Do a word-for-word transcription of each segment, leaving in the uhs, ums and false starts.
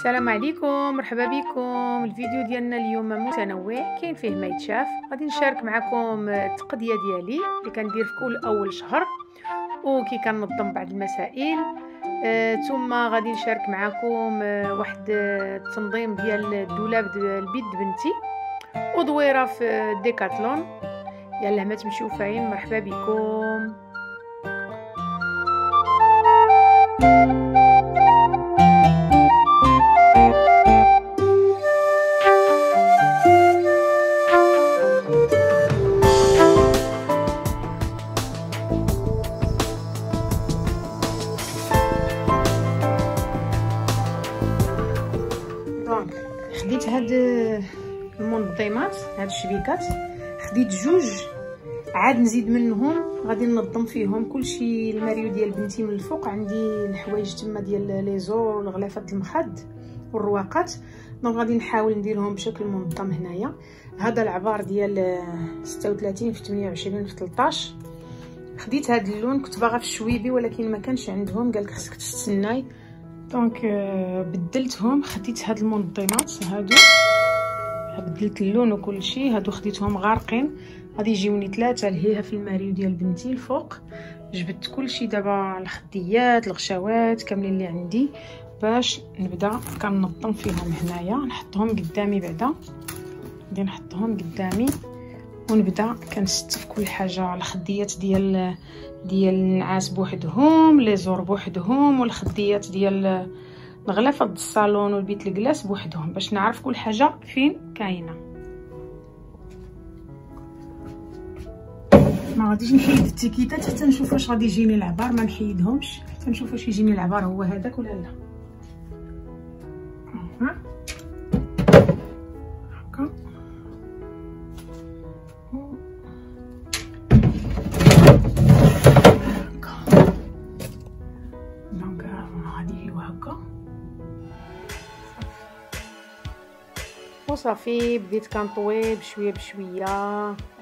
السلام عليكم، مرحبا بكم. الفيديو ديالنا اليوم متنوع، كاين فيه ما يتشاف. غادي نشارك معكم التقضيه ديالي اللي كندير في كل اول شهر وكي كننظم بعض المسائل. آه، ثم غادي نشارك معكم آه، واحد التنظيم ديال الدولاب ديال البيت بنتي ودويره في ديكاتلون. يلا ما تمشيو فاين، مرحبا بكم. خديت هاد المنظمات، هاد الشبيكات، خديت جوج عاد نزيد منهم، غادي ننظم فيهم كلشي. الماريو ديال بنتي من الفوق، عندي الحوايج تما ديال لي زور، الغلافات، المخد والرواقات، دونك غادي نحاول نديرهم بشكل منظم. هنايا هذا العبار ديال ستة وثلاثين في ثمانية وعشرين في ثلاثة عشر. خديت هاد اللون، كنت باغا في الشويبي ولكن ما كانش عندهم، قالك خصك تستناي، دونك بدلتهم. خديت هاد المنظمات هادو، بدلت اللون وكل شيء. هادو خديتهم غارقين، غادي يجيوني ثلاثه لهيها في الماريو ديال بنتي الفوق. جبدت كل شيء دابا، الخديات، الغشاوات كاملين اللي عندي، باش نبدا كننظم فيهم. هنايا نحطهم قدامي، بعدا غادي نحطهم قدامي ونبدا كنستف كل حاجه. الخديات ديال ديال النعاس بوحدهم، لي زور بوحدهم، والخديات ديال الغلافه د الصالون والبيت الكلاس بوحدهم، باش نعرف كل حاجه فين كاينه. ما غاديش نحيد التيكيتات حتى نشوف واش غادي يجيني العبار، ما نحيدهمش حتى نشوف واش يجيني العبار هو هذاك ولا لا. ها هكا وصافي. بديت كنطوي بشويه بشويه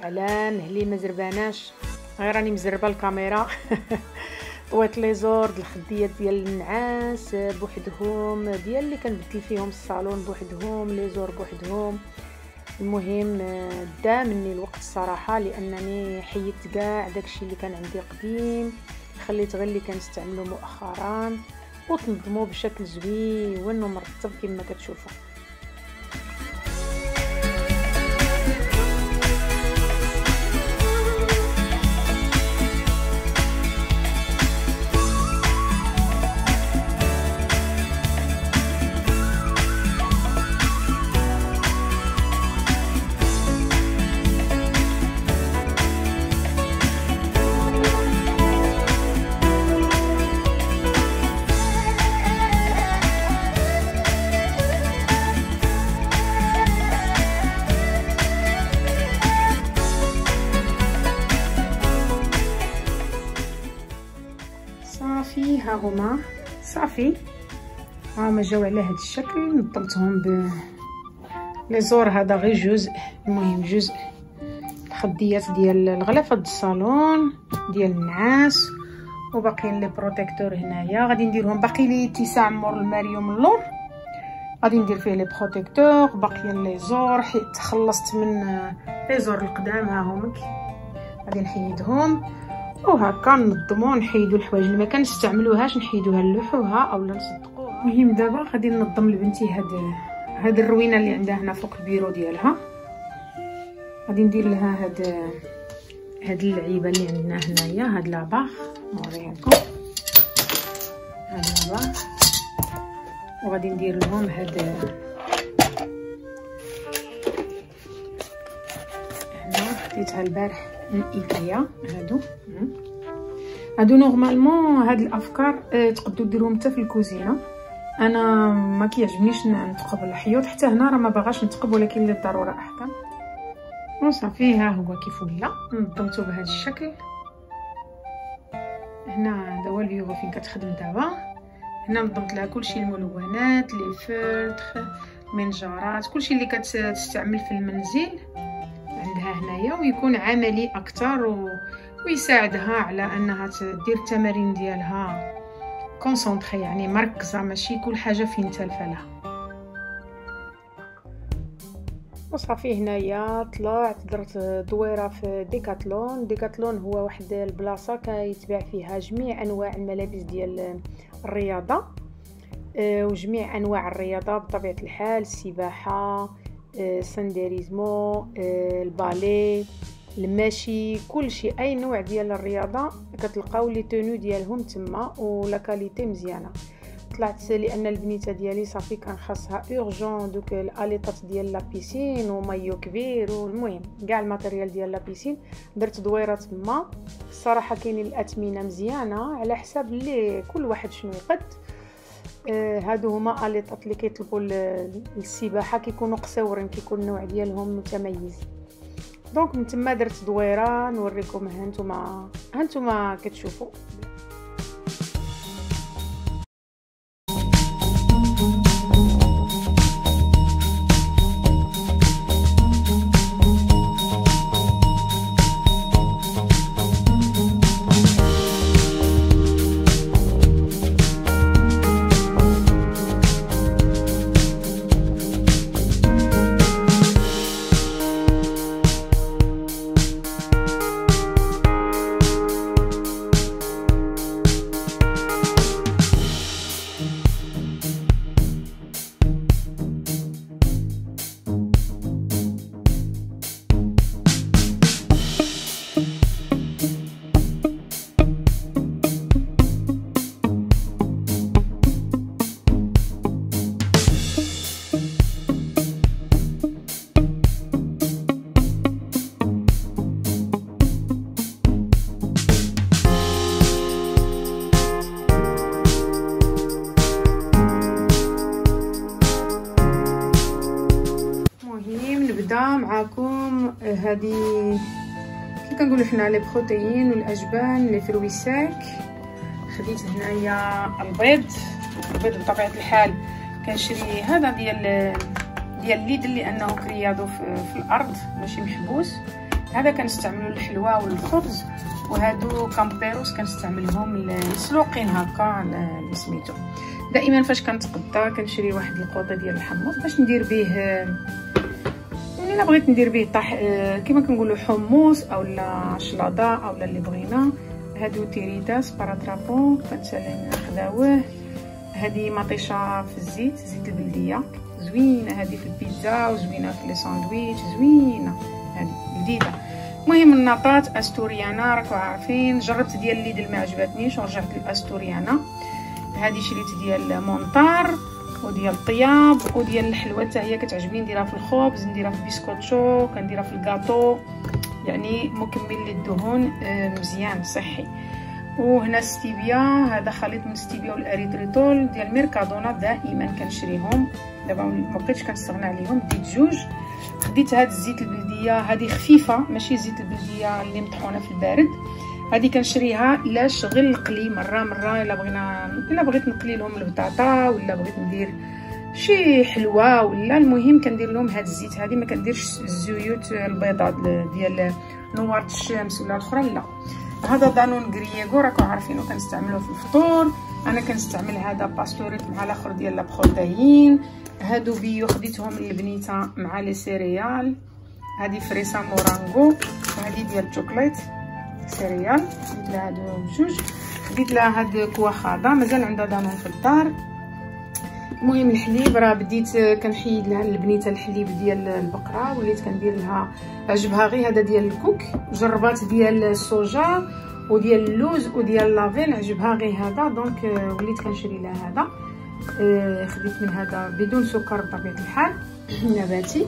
على مهلي، ما زرباناش، غير راني مزربه الكاميرا. طويت لي زور، الخديات ديال النعاس بوحدهم، ديال اللي كنبدل فيهم الصالون بوحدهم، لي زور بوحدهم. المهم دا مني الوقت الصراحه، لانني حيدت كاع داكشي اللي كان عندي قديم، خليت غير اللي كنستعملو مؤخرا، وتنظمو بشكل زوين ومرتب كما كتشوفوا. صافي، ها هما صافي، ها هما جاو على هذا الشكل. نظمتهم ب لي زور، هذا غير جزء، المهم جزء الخديات ديال الغلافه د الصالون ديال النعاس، وباقيين لي بروتيكتور هنايا غادي نديرهم. باقي لي اتساع مور الماريو من اللور، غادي ندير فيه لي بروتيكتور. باقيين لي زور، حيت تخلصت من لي زور القدام، ها هما غادي نحيدهم. وهكا ننظمو، نحيدو الحوايج اللي ما كنستعملوهاش نحيدوها، نلوحوها اولا نصدقوها. المهم دابا غادي ننظم لبنتي هاد هاد الروينه اللي عندها هنا فوق البيرو ديالها. غادي ندير لها هاد هاد اللعيبه اللي عندنا هنايا، هاد لاباغ نوريهالكم، هاد لاباغ. وغادي ندير لهم هاد هنا، خديتها البارح من ايكيا. هادو هادو نورمالمون هاد الافكار تقدروا ديروهم حتى في الكوزينه. انا ما كيعجبنيش نتقب الحيوط، حتى هنا راه ما باغاش نتقب، ولكن للضروره احكم. وصافي، ها هو كيف ولا نظمته بهذا الشكل. هنا هذا هو الفيغو فين كتخدم دابا. هنا نظمت لها كلشي، الملونات، لي فلتر، المنجرات، كلشي اللي كتستعمل في المنزل عندها هنايا، ويكون عملي اكثر و... ويساعدها على انها تدير التمارين ديالها كونسونطري، يعني مركزه، ماشي كل حاجه فين تلفه لها. وصافي. هنايا طلعت درت دويره في ديكاتلون. ديكاتلون هو واحد البلاصه كيتباع فيها جميع انواع الملابس ديال الرياضه وجميع انواع الرياضه بطبيعه الحال، السباحه، سانديريزمو، البالي، المشي، كل شيء اي نوع ديال الرياضه كتلقاو لي تونو ديالهم تما ولا كاليتي مزيانه. طلعت لان البنيته ديالي صافي كان خاصها اورجون دوك الاليطات ديال لابيسين ومايو كبير، والمهم كاع الماتيريال ديال لابيسين. درت دويره تما، الصراحه كاينين الاثمنه مزيانه على حساب اللي كل واحد شنو يقد. آه هادو هما الاليطات اللي كيطلبوا للسباحه كيكونوا قصورين، كيكون النوع ديالهم متميز. دونك من تما درت دويره نوريكم، ها نتوما ها نتوما كتشوفوا. معاكم هذه كيف كنقولوا حنا لي بروتيين والاجبان لي فروي ساك. خديت هنايا البيض، البيض بطبيعه الحال كنشري هذا ديال ديال ليدل لانه كرياضو في, في الارض ماشي محبوس. هذا كنستعملو للحلوى والخبز، وهادو كامبيروس كنستعملهم مسلوقين هكا على سميتو. دائما فاش كنتقدا كنشري واحد القوطه ديال الحمص باش ندير بيه، انا بغيت ندير به طاح كما كنقولوا حمص اولا شلاضه اولا اللي بغينا. هادو تيريداس باراترابون كنتسالي ناخداوه. هذه مطيشه في الزيت، زيت البلديه زوينه، هذه في البيتزا وزوينه في لي ساندويتش، زوينه هذه جديده. المهم النطاط استوريانا راكم عارفين، جربت ديال ليدل ما عجبتنيش ورجعت للاستوريانا. هذه شريت ديال مونطار وديال الطياب وديال الحلوه حتى هي كتعجبني، نديرها في الخبز، نديرها في البسكوتشو، كنديرها في الكاطو، يعني مكمل للدهون مزيان صحي. وهنا ستيفيا، هذا خليط من ستيفيا والاريتريتول ديال ميركادونا، دائما كنشريهم دابا مابقيتش كنستغنى عليهم، ديت جوج. خديت هاد الزيت البلديه، هذه خفيفه ماشي زيت البلديه اللي مطحونه في البارد، هذه كنشريها الا شغل نقلي مره مره، الا بغينا الا بغيت نقلي لهم البطاطا ولا بغيت ندير شي حلوه ولا، المهم كندير لهم هاد الزيت. هذه ما كنديرش الزيوت البيضاء ديال نوار الشمس ولا الاخرى لا. هذا دانون غريغو راكم عارفينو كنستعملوه في الفطور، انا كنستعمل هذا باستوريت مع الاخر ديال لا بروتيين. هادو بيو خديتهم للبنيته مع لي سيريال، هذه فريسا مورانغو وهذه ديال الشوكليت سيريال، خديت لها هادو بجوج. خديت لها هاد كواخاضه مازال عندها دانون في الدار. المهم الحليب راه بديت كنحيد لها البنيته الحليب ديال البقره، وليت كندير لها عجبها غير هذا ديال الكوك، جربات ديال الصوجا وديال اللوز وديال لافين عجبها غير هذا، دونك وليت كنشري لها هذا. خديت من هذا بدون سكر بطبيعه الحال نباتي.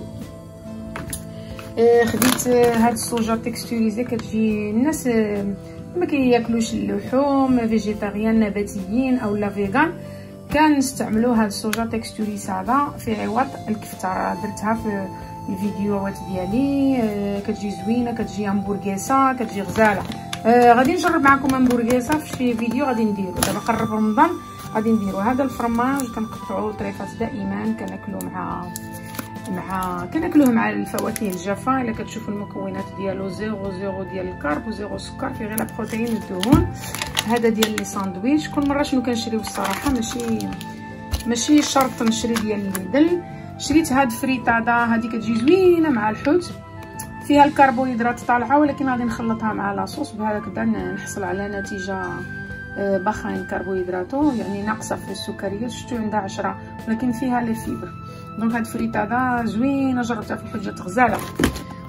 خديت هاد الصوجه تكستوريزي، كتجي الناس ما كياكلوش اللحوم فيجيتاريان نباتيين اولا فيغان كنستعملوا هاد الصوجه تكستوريز هذا في عوض الكفته. راه درتها في الفيديوهات ديالي، كتجي زوينه، كتجي همبورغيسه، كتجي غزاله. آه غادي نجرب معكم همبورغيسه في شي فيديو غادي نديرو دابا قرب رمضان غادي نديرو. هذا الفرماج كنقطعوه طريفات دائما كناكلو مع مع كناكلوه مع الفواكه الجافه. الا كتشوفوا المكونات ديالو زيرو زيرو ديال الكارب وزيرو سكر، فيه غير لا بروتين والدهون. هذا ديال لي ساندويتش، كل مره شنو كنشريو الصراحه ماشي ماشي شرط نشري ديال ليدل، شريت هاد فريطاده، هادي كتجي زوينه مع الحوت، فيها الكربوهيدرات طالعه، ولكن غادي نخلطها مع لاصوص بهذا كدا نحصل على نتيجه باخين كربوهيدراتو، يعني ناقصه في السكريات، شفتو عندها عشرة ولكن فيها لي فيبر. دونك هاد فريطاده زوينه، جربتها في الحجه غزاله.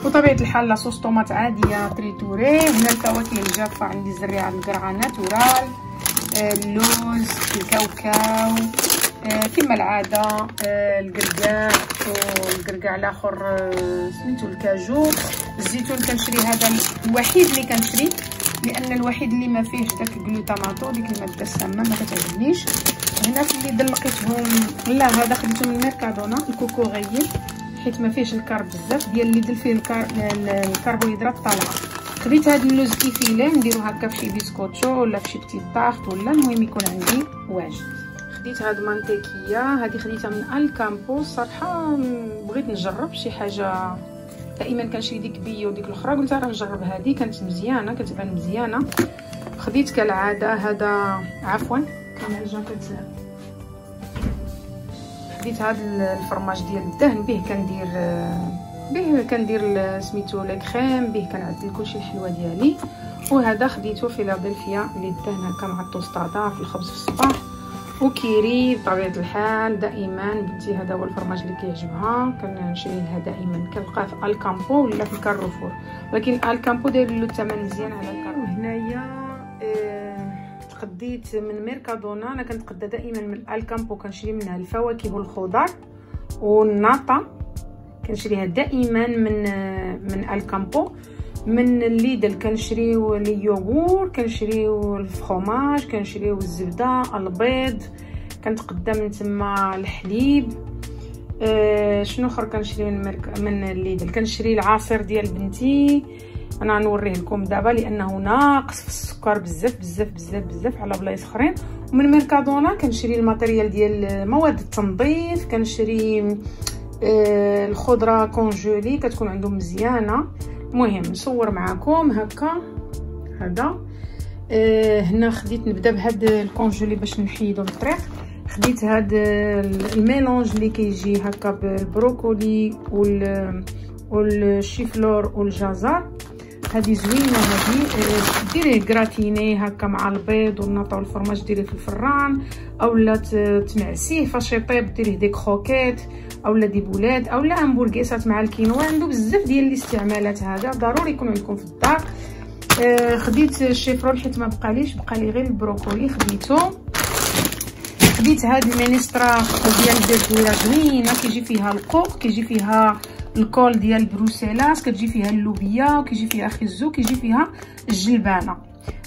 وطبيعه الحال لاصوص طوماط عاديه تريتوري. هنا الفواكه الجافه عندي زريعه من القرعه ناتورال، اللوز، الكاوكاو كما العاده، القرقاع والقرقاع الاخر سميتو الكاجو. الزيتون كنشري هذا الوحيد اللي كنشري، لان الوحيد اللي ما فيهش داك الجلوتاماتو، ديك الماده السامه ما كتعجبنيش. هنا في اللي دلقيتهم لا، هذا خديته من ميركادونا الكوكو غير، حيت ما فيهش الكارب بزاف، ديال اللي دل فيه الكار... الكربوهيدرات طالعه. خديت هاد اللوز كيفيله نديرو هكا فشي بيسكوتشو ولا فشي بتيت طاخت، ولا المهم يكون عندي واجد. خديت هاد المانتيكيه، هادي خديتها من الكامبو، صراحه بغيت نجرب شي حاجه، دائما كنشري ديك بيو وديك الاخرى، قلت راه نجرب هادي، كانت مزيانه، كتبان مزيانه. خديت كالعاده هذا، عفوا كان جا كت خديت هاد الفرماج ديال الدهن، به كندير به كندير سميتو لا كريم، به كنعدل كلشي الحلوه ديالي. وهذا خديته فيلادلفيا اللي الدهن هكا مع التوسطاطه في الخبز في الصباح. وكيري بطبيعه الحال دائما بنتي هذا هو الفرماج اللي كيعجبها، كنشري لها دائما، كنلقاه في الكامبو ولا في الكارفور، ولكن الكامبو داير له الثمن مزيان على الكارفور. هنايا تقديت من ميركادونا، انا كنتقدا دائما من الكامبو، كنشري منها الفواكه والخضر والناطه، كنشريها دائما من من الكامبو. من الليدل كنشريو اليوغور، كنشريو الفخوماج، كنشريو الزبده، البيض، كنتقدا من تما الحليب. أه شنو اخر كنشري من مارك... من الليدل، كنشري العصير ديال بنتي، انا غنوريه لكم دابا لانه ناقص في السكر بزاف بزاف بزاف بزاف على بلايص اخرين. ومن ميركادونا كنشري الماتيريال ديال مواد التنظيف، كنشري أه الخضره كونجولي كتكون عندهم مزيانه. مهم نصور معكم هكا هذا. أه هنا خديت، نبدا بهاد الكونجولي باش نحيدو الطريق. خديت هاد الميلونج اللي كيجي هكا بالبروكولي وال والشيفلور والجزر، هذه زوينه، هذه ديريه غراتيني هكا مع البيض والنطا والفرماج، ديريه في الفران اولا تمعسيه فاش يطيب، ديريه ديك خوكيت اولا دي بولاد اولا امبورغيسات مع الكينوا، عنده بزاف ديال الاستعمالات، هذا ضروري يكون عندكم في الدار. آه خديت الشيفرول حيت ما بقاليش، بقالي غير البروكولي خديته. خديت هاد المينسترا ديال الدجاجه زوينه، كيجي فيها القوق، كيجي فيها الكول ديال بروسيلاس، كتجي فيها اللوبيا، وكيجي فيها خيزو، كيجي فيها الجلبانه،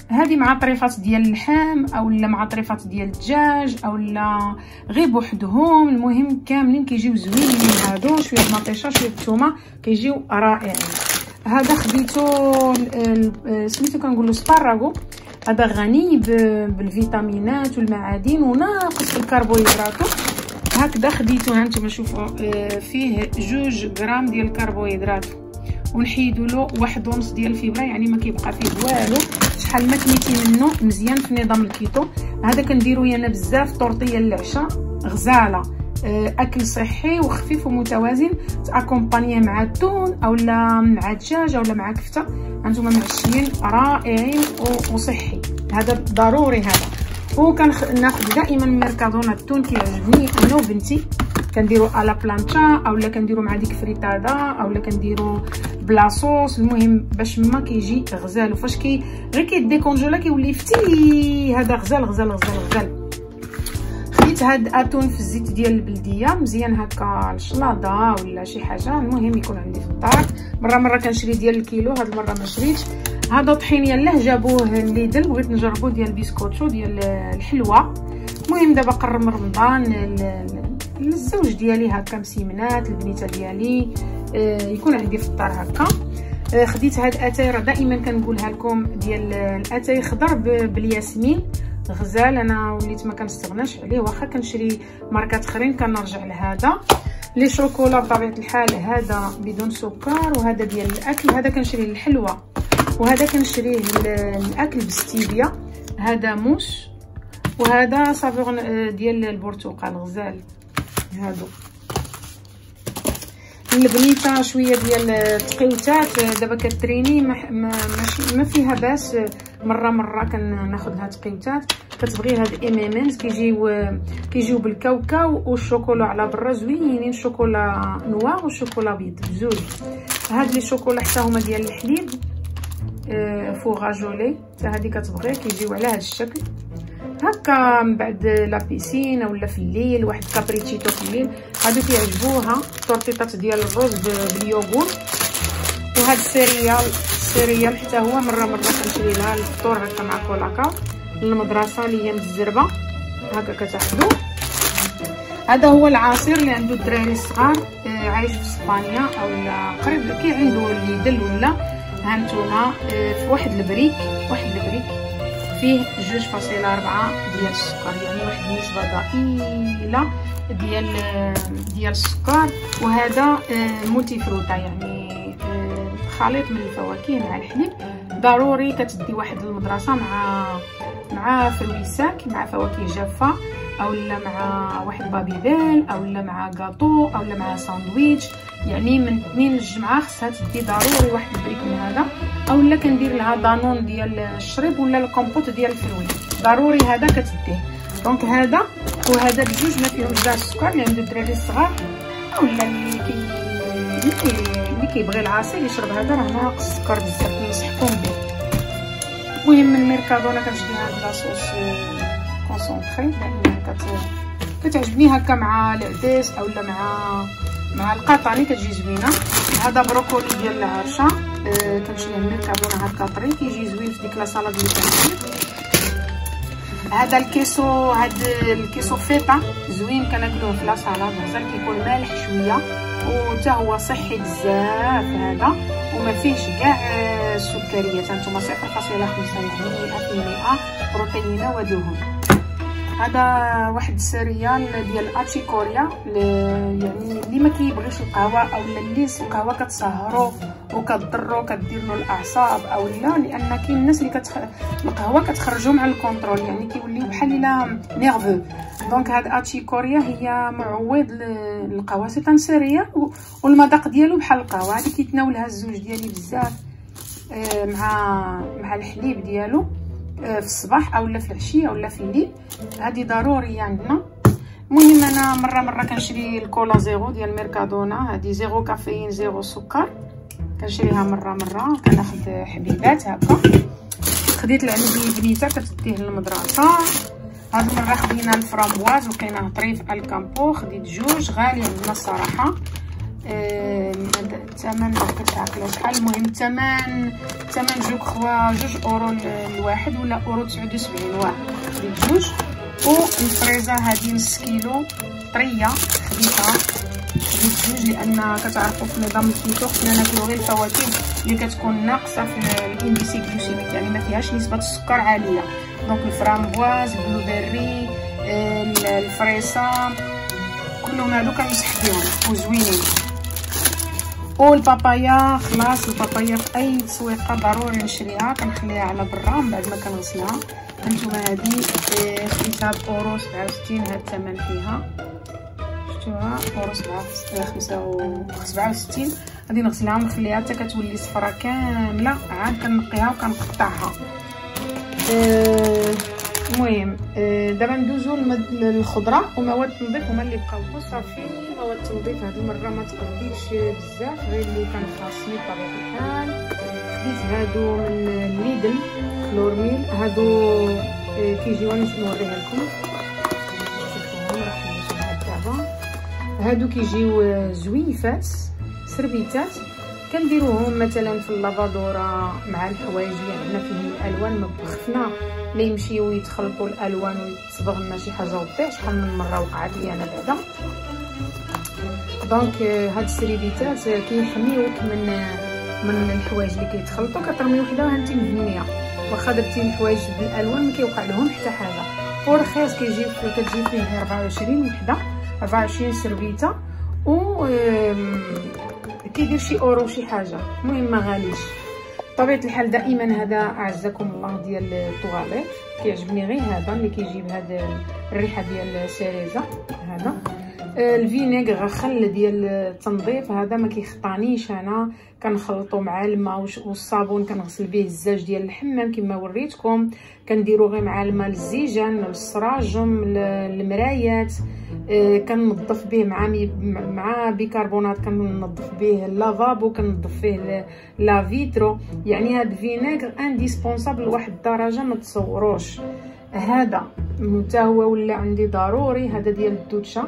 هذه مع طريفات ديال اللحم اولا مع طريفات ديال الدجاج اولا غير بوحدهم، المهم كاملين كيجيو زوينين هادو، شويه مطيشه شويه الثومه، كيجيو رائعين. هذا خديتو سميتو كنقولو سباراغو، هذا غني بالفيتامينات والمعادن وناقص في الكربوهيدرات. هكذا خديتو، هانتوما شوفوا فيه جوج غرام ديال الكربوهيدرات، ونحيدوا له واحد ونص ديال الفيبره، يعني ما كيبقى فيه والو، شحال ما كليتي منه مزيان في نظام الكيتو. هذا كنديروه انا بزاف، طورطيه للعشاء غزاله، اكل صحي وخفيف ومتوازن، تاكومبانيه مع التون اولا مع دجاج اولا مع كفته، هانتوما معشيين رائعين وصحي، هذا ضروري هذا. وكناخد دائما من ميركادونا التون، كيعجبني انا وبنتي، كنديرو على بلانشا اولا كنديرو مع ديك فريتاده اولا كنديرو بلاصوص، المهم باش ما كيجي غزال، وفاش كي غير كيديكونجولا كيولي فتي، هذا غزال غزال غزال غزال. خديت هاد اتون في الزيت ديال البلديه، مزيان هكا الشلاضه ولا شي حاجه، المهم يكون عندي في الدار، مره مره كنشري ديال الكيلو، هاد المره ما شريتش. هذا طحينيه اللي جابوه ليدل، بغيت نجربو ديال بيسكوتشو ديال الحلوه، المهم دابا قرب من رمضان، الزوج ديالي هكا مسيمنات، البنيته ديالي يكون عندي في الدار هكا. خديت هاد اتاي، راه دائما كنقولها لكم، ديال الاتاي خضر بالياسمين غزال، انا وليت ما كنستغناش عليه، واخا كنشري ماركات اخرين كنرجع لهذا. لي شوكولا بطبيعه الحال، هذا بدون سكر، وهذا ديال الاكل، هذا كنشري للحلوه، وهذا كنشريه للاكل بالستيفيا، هذا موس، وهذا صافيغ ديال البرتقال غزال. هادو البنيطه شويه ديال التقيوتات. دابا كتريني ما فيها باس، مره مره كناخذ لها تقيوتات. كتبغي هاد الام ام انز كيجيو كيجيو بالكاوكاو والشوكولا على برا زوينين، شوكولا نوار وشوكولا بيض بزوج. هاد لي شوكولا حتى هما ديال الحليب فوغاجولي، حتى هادي كتبغي كيجيو على هاد الشكل هكا. من بعد لابيسين ولا في الليل واحد كابريتشيتو في الليل، هادو كيعجبوها. التورتيطات ديال الرز باليوغورت، وهاد السيريال السيريال حتى هو مره مره كنشري لها الفطور هكا مع كولاكا للمدرسه اللي هي مزربه هكا كتاخدو. هذا هو العصير اللي عنده الدراري الصغار عايش في اسبانيا اولا قريب كي عنده اللي دل ولا هانتونا في واحد البريك واحد البريك فيه جوج فاصلة أربعة ديال السكر، يعني واحد النسبة ضئيلة ديال ديال السكر. وهذا مولتي فروتا، يعني خليط من الفواكه مع الحليب. ضروري كتدي واحد المدرسة مع مع فرويساك، مع فواكه جافة اولا مع واحد بابيبيل اولا مع كاطو اولا مع ساندويتش. يعني من اثنين للجمعه خصها تدي ضروري واحد البريك من هذا، اولا كندير لها دانون ديال الشريب ولا الكومبوت ديال الفروي ضروري هذا كتديه. دونك هذا وهذا بجوج ما فيهمش بزاف السكر اللي عند الدراري الصغار اولا اللي كي اللي كيبغي العصير يشرب هذا، راه ناقص السكر بزاف كنصحكم به. المهم من ميركادو انا كنشري هاد لاصوص كونسونطري، كتعجبني هكا مع العدس اولا مع مع القطاني كتجي زوينه. هذا بروكولي ديال العرشه أه كنشريه من ميركادو مع القطري كيجي زوين في ديك لاصاله ديال التعشير. هذا الكيسو هاد الكيسو فيتا زوين كناكلوه في لاصاله بزاف، كيكون مالح شويه وتا هو صحي بزاف هذا وما فيهش كاع السكريات، هانتوما صفر فاصلة خمسة يعني مئة في المئة بروتين ودهون. هذا واحد السيريال ديال اتشيكوريا، يعني اللي ما كيبغيش القهوه اولا اللي القهوه كتسهرو وكضرو كدير له الاعصاب اولا، لان كاين الناس اللي كتخ... القهوه كتخرجو مع الكونترول، يعني كيوليو بحال الا نيرفو. دونك هاد اتشيكوريا هي معوض للقهوه، سي تان سيريال والمذاق ديالو بحال القهوه. هادي كيتناولها الزوج ديالي بزاف مع مع الحليب ديالو في الصباح اولا في العشيه اولا في الليل، هذه ضروري عندنا. المهم انا مره مره كنشري الكولا زيرو ديال ميركادونا، هذه زيرو كافيين زيرو سكر، كنشريها مره مره كناخذ حبيبات هكا. خديت العندي بنيته كتديه للمدرسه. هاد المره خدينا الفرامواز وقيناه طريف الكامبو، خديت جوج غالي عندنا الصراحه، الثمن مكنتش عاقله شحال. المهم الثمن الثمن جوج خوا جوج اورو الواحد ولا اورو تسعود وسبعين واحد. خديت جوج والفريزه هذه نص كيلو طريه، خديتها خديت جوج لان كتعرفوا في نظام الكيتو خصنا ناكلو غير الفواكه اللي كتكون ناقصه في الانديسي غليسيميك، يعني ما فيهاش نسبه السكر عاليه. دونك الفرامبواز بلو بيري الفريسه كلهم هادو كنصح بيهم وزوينين. والبابايا خلاص البابايا في اي تسويقه ضروري نشريها، كنخليها على برا من بعد ما كنغسلها. هانتوما هادي خديتها باورو سبعة وستين، هاد الثمن فيها شفتوها اورو سبعة وستين. غادي نغسلها ونخليها حتى كتولي صفرا كامله، عاد كنقيها وكنقطعها. المهم دابا ندوزو للخضره ومواد التنظيف هما اللي بقاو. صافي مواد التنظيف هذه المره ما تقديش بزاف، غير اللي كان خاصني بطبيعه الحال. هز هادو من ليدل كلورميل، هادو كيجيو باش نوريها لكم شوفوهم راه حنا هكا. هادو كيجيو زويفات سربيتات، كنديروهم مثلا في اللافادوره مع الحوايج اللي عندنا فيهم الالوان، ما بخفنا لا يمشيو يتخلطوا الالوان ويتصبغ لنا شي حاجه وطيح. شحال من مره وقعت لي انا بعدا. دونك هاد السريبيتات كيحميوك من من الحوايج اللي كيتخلطوا، كترمي وحده وهانتي مهنيه واخا درتي الحوايج بالالوان ما كيوقع لهم حتى حاجه. ورخيص كيجي كتجي فيه أربعة وعشرين وحده، أربعة وعشرين سربيته و كيدير شي اورو شي حاجه. المهم ما غاليش طبيعه الحال. دائما هذا اعزكم الله ديال الطواليت كيعجبني غير هذا اللي كيجيب هذا الريحه ديال السيريزه هذا. الفينيغ خل ديال التنظيف هذا ما كيخطانيش، انا كنخلطو مع الماء والصابون، كنغسل به الزاج ديال الحمام كما وريتكم، كنديرو غير مع الماء الزيجان، السراجم، المرايات، كننظف به مع مع بيكربونات، كننظف به اللافابو، كننظف فيه لا فيترو. يعني هاد الفينيغ انديسبونسابل لواحد الدرجه ما تصوروش. هذا حتى هو ولا عندي ضروري، هذا ديال الدوتشه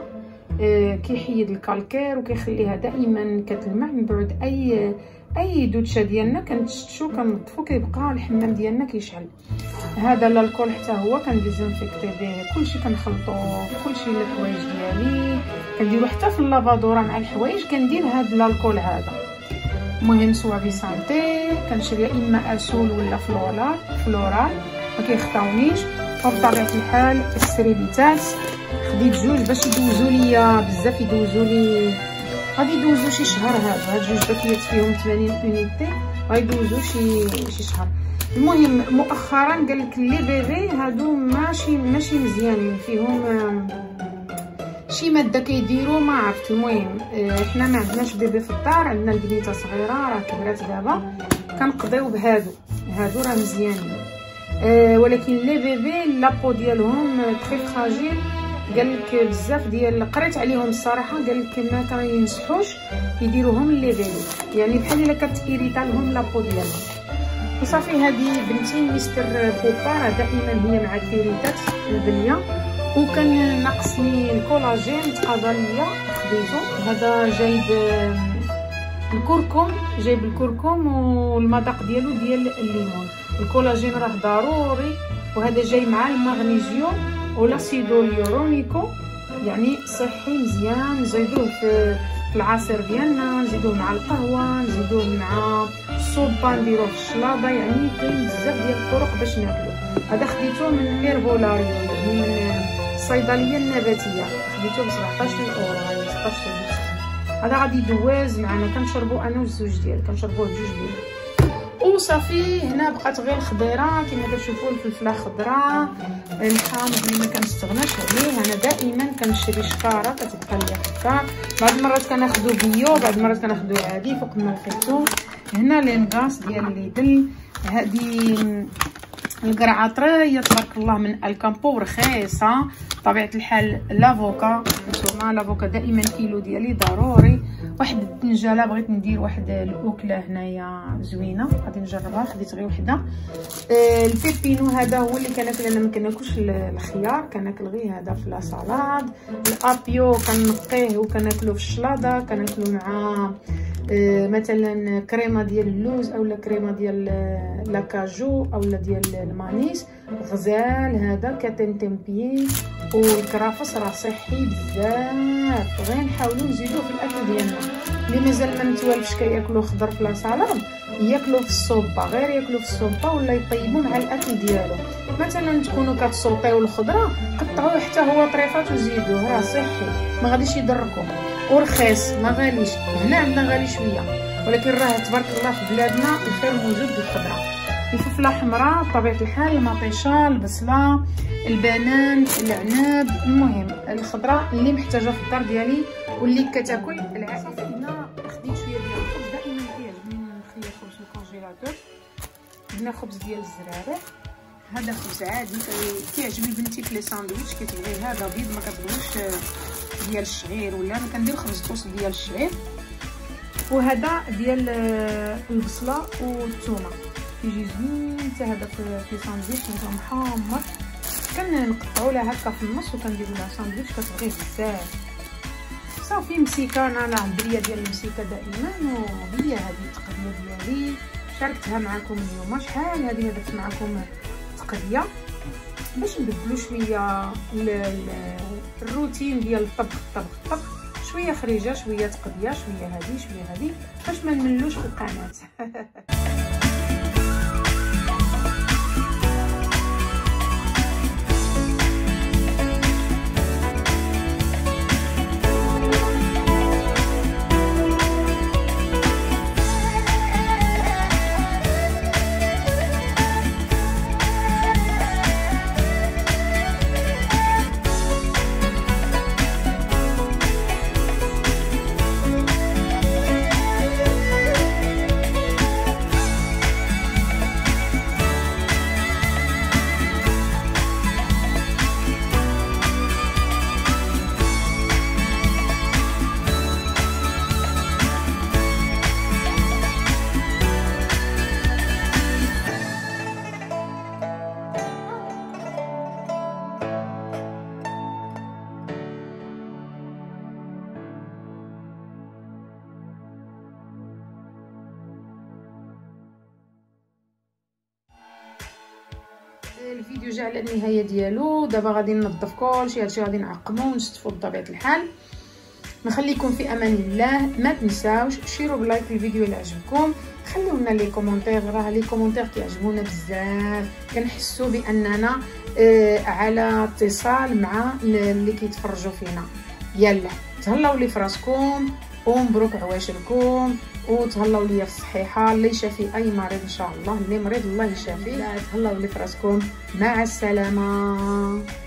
كيحيد الكالكير وكيخليها دائما كتلمع. من بعد اي اي دوتشه ديالنا كنتشتشو كنضفو كيبقى الحمام ديالنا كيشعل. هذا الالكول حتى هو كنديزانفيكتي به كلشي، كنخلطو كلشي الحوايج ديالي، كنديرو حتى في اللافادوره مع الحوايج كندير هذا الالكول هذا. المهم سوافي سانتي كنشري اما اسول ولا فلورال فلورال ما كيخطاونيش. وبطبيعه الحال السريبيتات خديت جوج باش يدوزوا ليا بزاف، يدوزوا لي غادي يدوزوا شي شهر. هذا هاد جوج باكيات فيهم ثمانين اونيتي غيدوزوا شي شي شهر. المهم مؤخرا قال لك لي بيبي هادو ماشي ماشي مزيانين، فيهم شي ماده كيديروا ما عرفت. المهم حنا ما عندناش بيبي في الدار، عندنا البنيته صغيره راه كبرات دابا، كنقضيو بهادو، هادو راه مزيانين. أه ولكن لي بيبي لابو ديالهم تري فراجيل، قالك بزاف ديال قريت عليهم الصراحه، قالك ما كينصحوش يديروهم لي بيبي، يعني بحال الا كتيريتا لهم لابو ديالهم. وصافي هذه بنتي مستر بوبا دائما هي مع التيريتات البنيه، وكان ناقصني الكولاجين تقاضى ليا خديته. هذا جايب الكركم، جايب الكركم والمذاق ديالو ديال الليمون. الكولاجين راه ضروري، وهذا جاي مع المغنيسيوم ولاسيدو اليورونيكو، يعني صحي مزيان. نزيدوه في العصير ديالنا، نزيدوه مع القهوه، نزيدوه مع الصوبه، نديروه في الشلاضه، يعني كاين بزاف ديال الطرق باش ناكلو. هذا خديته من ميربولاريو، يعني من الصيدليه النباتيه، خديته ب سبعطاش اورو، يعني سبعطاش. هذا غادي يدواز معنا، كنشربو انا والزوج ديالي، كنشربوه بجوج ديال. وصافي هنا بقات غير الخضيره كما كتشوفوا، الفلفله خضراء، الحامض اللي ما كنستغناش عليه. انا دائما كنشري شكاره كتبقى ليا في الدار، بعض المرات كناخذو بيو، بعض المرات كناخذو عادي فوق ما لقيتو. هنا لينغاس ديال ليدل، هذه القرعه طريه تبارك الله من الكامبو، رخيصه طبيعه الحال. لافوكا نتوما لافوكا دائما كيلو ديالي ضروري. واحد الدنجاله بغيت ندير واحد الاكله هنايا زوينه غادي نجربها، خديت غير وحده. آه البيبينو هذا هو اللي كناكل، انا ما كناكلش الخيار، كناكل غير هذا في السلطه. الابيو كنقيه وكناكلو في الشلاضه، كناكلو مع آه مثلا كريمه ديال اللوز اولا كريمه ديال لاكاجو اولا ديال المانيس. غزال هذا كتنتمبي، والكرافس راه صحي بزاف، غير نحاولو نزيدوه في الاكل ديالنا. اللي مازال ما متوالفش كياكلو خضر في لاصالاد، ياكلو في الصوبه، غير ياكلو في الصوبه ولا يطيبو مع الاكل ديالو. مثلا تكونوا كتسلطيو الخضره قطعوه حتى هو طريفات وزيدوه، راه صحي ما غاديش يضركم ورخيص ما غاليش. هنا عندنا غالي شويه، ولكن راه تبارك الله في بلادنا الخير موجود بالخضره. الفلفله حمراء بطبيعه الحال، المطيشه، البصله، البنان، العنب. المهم الخضره اللي محتاجه في الدار ديالي واللي كتاكل العائله. هنا خديت شويه ديال الخبز، دائما كيعجبني نخلي الخبز في الكونجيلاتور. هنا خبز ديال الزراري، هذا خبز عادي كيعجبني بنتي في لي ساندويتش كتبغي هذا بيض، ما كتبغيش ديال الشعير، ولا ما كندير خبز طوس ديال الشعير. وهذا ديال البصله والثومه كيجي زوين حتى هذا في ساندويتش محمر، كنقطعو لها هكا في النص وكنديرو لها ساندويتش كتبغيه بزاف. صافي مسيكه، انا العبريه ديال المسيكه دائما، وهي هذه التقديه ديالي شاركتها معكم اليوم. شحال هذه اللي درت معكم تقديه باش نبدلو شويه الروتين ديال الطبخ الطبخ الطبخ، شويه خريجه، شويه تقديه، شويه هذه شويه هذه، باش ما نملوش في القناه. الفيديو جا على النهايه ديالو. دابا غادي ننظف كلشي، هادشي غادي نعقمو ونشطفو بطبيعه الحال. نخليكم في امان الله، ما تنساوش شيروا بلايك الفيديو اللي عجبكم، خليو لنا لي كومونتير، راه لي كومونتير كيعجبونا بزاف، كنحسوا باننا آه على اتصال مع اللي كيتفرجوا فينا. يلا تهلاو لي فراسكم ومبروك عواشركم، وتهلاو ليا في الصحيحه، اللي شافي اي مريض ان شاء الله، اللي مريض الله يشافيه. تهلاو لي فراسكم، مع السلامه.